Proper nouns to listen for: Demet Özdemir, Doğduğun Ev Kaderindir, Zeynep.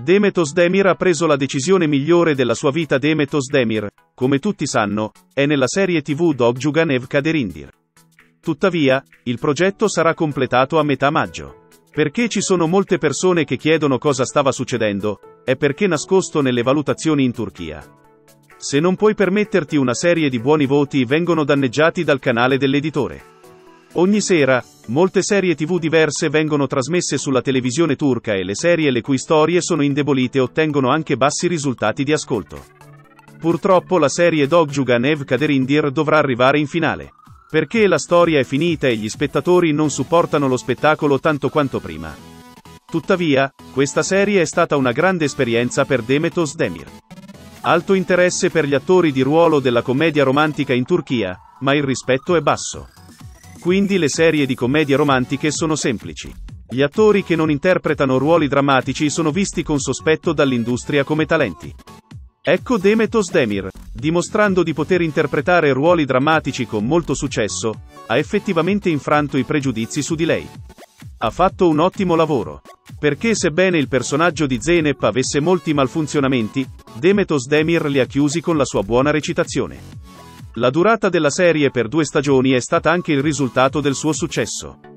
Demet Özdemir ha preso la decisione migliore della sua vita. Demet Özdemir, come tutti sanno, è nella serie TV Doğduğun Ev Kaderindir. Tuttavia, il progetto sarà completato a metà maggio. Perché ci sono molte persone che chiedono cosa stava succedendo, è perché nascosto nelle valutazioni in Turchia. Se non puoi permetterti una serie di buoni voti vengono danneggiati dal canale dell'editore. Ogni sera, molte serie TV diverse vengono trasmesse sulla televisione turca e le serie le cui storie sono indebolite ottengono anche bassi risultati di ascolto. Purtroppo la serie Doğduğun Ev Kaderindir dovrà arrivare in finale. Perché la storia è finita e gli spettatori non supportano lo spettacolo tanto quanto prima. Tuttavia, questa serie è stata una grande esperienza per Demet Özdemir. Alto interesse per gli attori di ruolo della commedia romantica in Turchia, ma il rispetto è basso. Quindi le serie di commedie romantiche sono semplici. Gli attori che non interpretano ruoli drammatici sono visti con sospetto dall'industria come talenti. Ecco Demet Özdemir, dimostrando di poter interpretare ruoli drammatici con molto successo, ha effettivamente infranto i pregiudizi su di lei. Ha fatto un ottimo lavoro. Perché sebbene il personaggio di Zeynep avesse molti malfunzionamenti, Demet Özdemir li ha chiusi con la sua buona recitazione. La durata della serie per 2 stagioni è stata anche il risultato del suo successo.